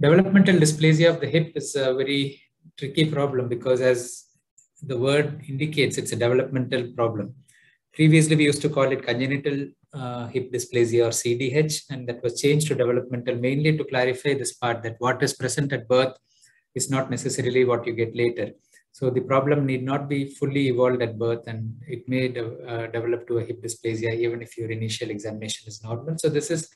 Developmental dysplasia of the hip is a very tricky problem because, as the word indicates, it's a developmental problem. Previously, we used to call it congenital hip dysplasia or CDH, and that was changed to developmental mainly to clarify this part, that what is present at birth is not necessarily what you get later. So the problem need not be fully evolved at birth, and it may develop to a hip dysplasia even if your initial examination is normal. So this is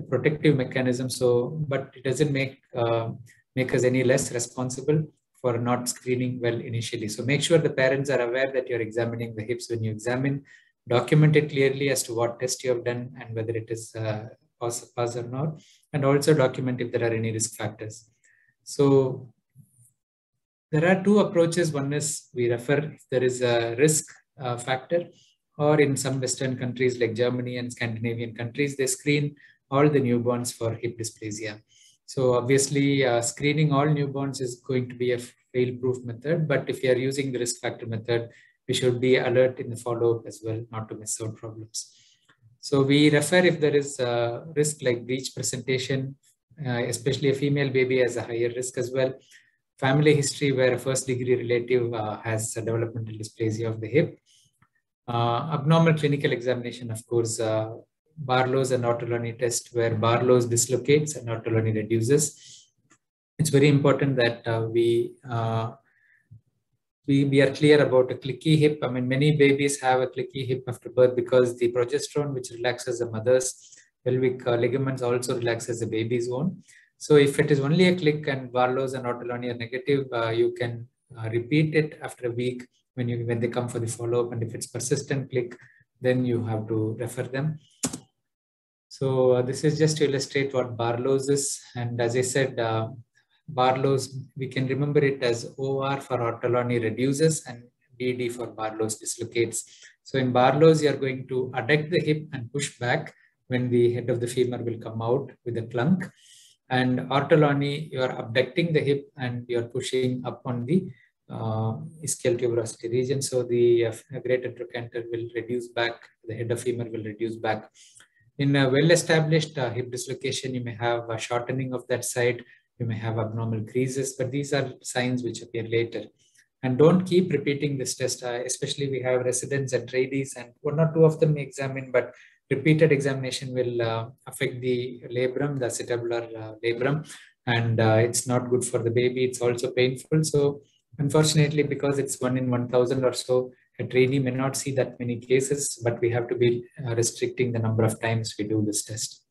a protective mechanism. So, but it doesn't make us any less responsible for not screening well initially. So make sure the parents are aware that you're examining the hips when you examine. Document it clearly as to what test you have done and whether it is pass or not, and also document if there are any risk factors. So there are two approaches. One is we refer if there is a risk factor, or in some Western countries like Germany and Scandinavian countries, they screen all the newborns for hip dysplasia. So obviously screening all newborns is going to be a fail-proof method, but if you are using the risk factor method, we should be alert in the follow-up as well, not to miss out problems. So we refer if there is a risk like breech presentation, especially a female baby has a higher risk as well. Family history where a first-degree relative has a developmental dysplasia of the hip. Abnormal clinical examination, of course, Barlow's and Ortolani test, where Barlow's dislocates and Ortolani reduces. It's very important that we are clear about a clicky hip. I mean, many babies have a clicky hip after birth because the progesterone, which relaxes the mother's pelvic ligaments, also relaxes the baby's own. So if it is only a click and Barlow's and Ortolani are negative, you can repeat it after a week when they come for the follow-up, and if it's persistent click, then you have to refer them. So this is just to illustrate what Barlow's is, and as I said, Barlow's, we can remember it as OR for Ortolani reduces and BD for Barlow's dislocates. So in Barlow's, you are going to adduct the hip and push back when the head of the femur will come out with a clunk. And Ortolani, you are abducting the hip and you are pushing up on the ischial tuberosity region. So the greater trochanter will reduce back, the head of femur will reduce back. In a well-established hip dislocation, you may have a shortening of that side, you may have abnormal creases, but these are signs which appear later. And don't keep repeating this test, especially we have residents and tradies, and one or two of them may examine, but repeated examination will affect the labrum, the acetabular labrum, and it's not good for the baby. It's also painful. So unfortunately, because it's 1 in 1,000 or so, a trainee may not see that many cases, but we have to be restricting the number of times we do this test.